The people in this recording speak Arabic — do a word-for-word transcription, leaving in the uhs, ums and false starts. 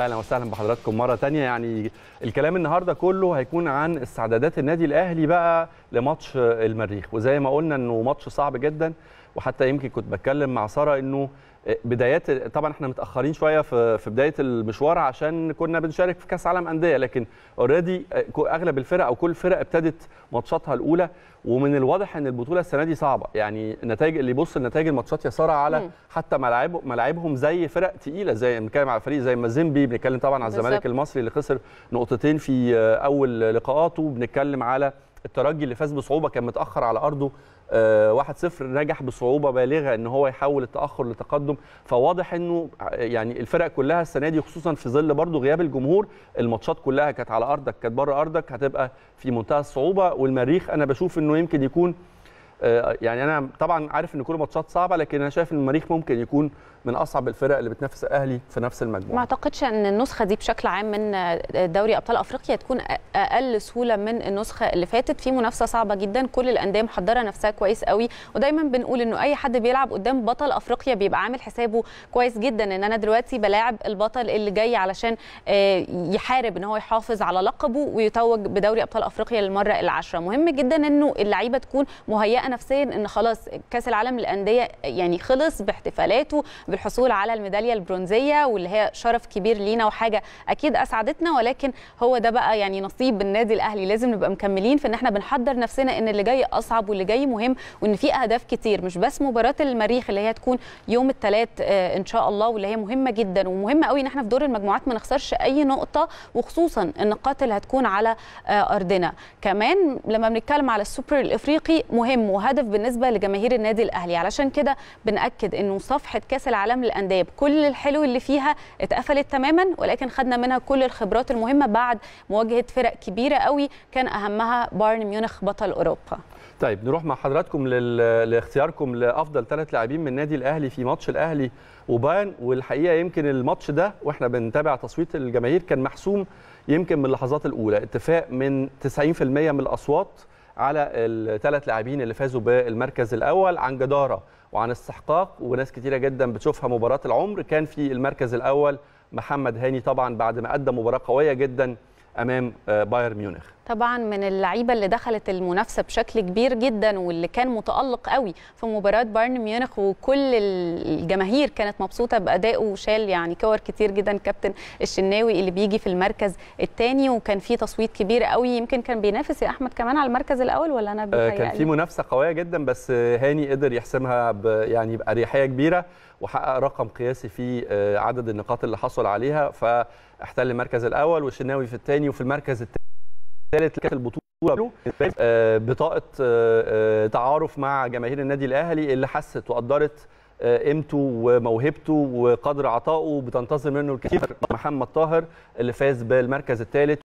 اهلا وسهلا بحضراتكم مره ثانيه. يعني الكلام النهارده كله هيكون عن استعدادات النادي الاهلي بقى لماتش المريخ، وزي ما قلنا انه ماتش صعب جدا، وحتى يمكن كنت بتكلم مع ساره انه بدايات، طبعا احنا متاخرين شويه في في بدايه المشوار عشان كنا بنشارك في كاس عالم انديه، لكن اوريدي اغلب الفرق او كل الفرق ابتدت ماتشاتها الاولى، ومن الواضح ان البطوله السنه دي صعبه. يعني النتائج اللي يبص لنتائج الماتشات يا ساره على مم. حتى ملاعب ملاعبهم زي فرق تقيله، زي بنتكلم على فريق زي مازيمبي، بنتكلم طبعا على الزمالك المصري اللي خسر نقطتين في اول لقاءاته، بنتكلم على الترجي اللي فاز بصعوبه، كان متاخر على ارضه واحد صفر، نجح بصعوبه بالغه ان هو يحول التاخر لتقدم. فواضح انه يعني الفرق كلها السنه دي، خصوصا في ظل برضه غياب الجمهور، الماتشات كلها كانت على ارضك كانت بره ارضك، هتبقى في منتهى الصعوبه. والمريخ انا بشوف انه يمكن يكون، يعني انا طبعا عارف ان كل ماتشات صعبه، لكن انا شايف ان المريخ ممكن يكون من اصعب الفرق اللي بتنافس الاهلي في نفس المجموعه. ما اعتقدش ان النسخه دي بشكل عام من دوري ابطال افريقيا تكون اقل سهوله من النسخه اللي فاتت، في منافسه صعبه جدا، كل الانديه محضره نفسها كويس قوي، ودايما بنقول انه اي حد بيلعب قدام بطل افريقيا بيبقى عامل حسابه كويس جدا ان انا دلوقتي بلاعب البطل اللي جاي علشان يحارب ان هو يحافظ على لقبه ويتوج بدوري ابطال افريقيا للمره العاشره. مهم جدا انه اللعيبه تكون مهيئه نفسيا ان خلاص كاس العالم للانديه يعني خلص باحتفالاته بالحصول على الميداليه البرونزيه، واللي هي شرف كبير لينا وحاجه اكيد اسعدتنا، ولكن هو ده بقى يعني نصيب النادي الاهلي، لازم نبقى مكملين في ان احنا بنحضر نفسنا ان اللي جاي اصعب واللي جاي مهم، وان في اهداف كتير مش بس مباراه المريخ اللي هي تكون يوم الثلاث ان شاء الله، واللي هي مهمه جدا ومهمه قوي ان احنا في دور المجموعات ما نخسرش اي نقطه، وخصوصا النقاط اللي هتكون على ارضنا. كمان لما بنتكلم على السوبر الافريقي مهم وهدف بالنسبه لجماهير النادي الاهلي، علشان كده بناكد انه صفحه كاس العالم للانديه بكل الحلو اللي فيها اتقفلت تماما، ولكن خدنا منها كل الخبرات المهمه بعد مواجهه فرق كبيره قوي كان اهمها بايرن ميونخ بطل اوروبا. طيب نروح مع حضراتكم لل... لاختياركم لافضل ثلاث لاعبين من النادي الاهلي في ماتش الاهلي وبايرن. والحقيقه يمكن الماتش ده واحنا بنتابع تصويت الجماهير كان محسوم يمكن من اللحظات الاولى، اتفاق من تسعين بالمئة من الاصوات على الثلاث لاعبين اللي فازوا بالمركز الاول عن جداره وعن استحقاق، وناس كتيرة جدا بتشوفها مباراة العمر. كان في المركز الأول محمد هاني طبعا بعد ما قدم مباراة قوية جدا أمام بايرن ميونخ، طبعا من اللعيبه اللي دخلت المنافسه بشكل كبير جدا واللي كان متالق قوي في مباراه بايرن ميونخ، وكل الجماهير كانت مبسوطه بادائه وشال يعني كور كتير جدا كابتن الشناوي اللي بيجي في المركز الثاني، وكان في تصويت كبير قوي، يمكن كان بينافس يا احمد كمان على المركز الاول ولا انا بتهيألي؟ كان في منافسه قويه جدا، بس هاني قدر يحسمها يعني باريحيه كبيره وحقق رقم قياسي في عدد النقاط اللي حصل عليها، فاحتل المركز الاول والشناوي في الثاني، وفي المركز الثاني ثالث كانت البطوله بطاقه تعارف مع جماهير النادي الاهلي اللي حست وقدرت قيمته وموهبته وقدر عطائه، بتنتظر منه الكثير. محمد طاهر اللي فاز بالمركز الثالث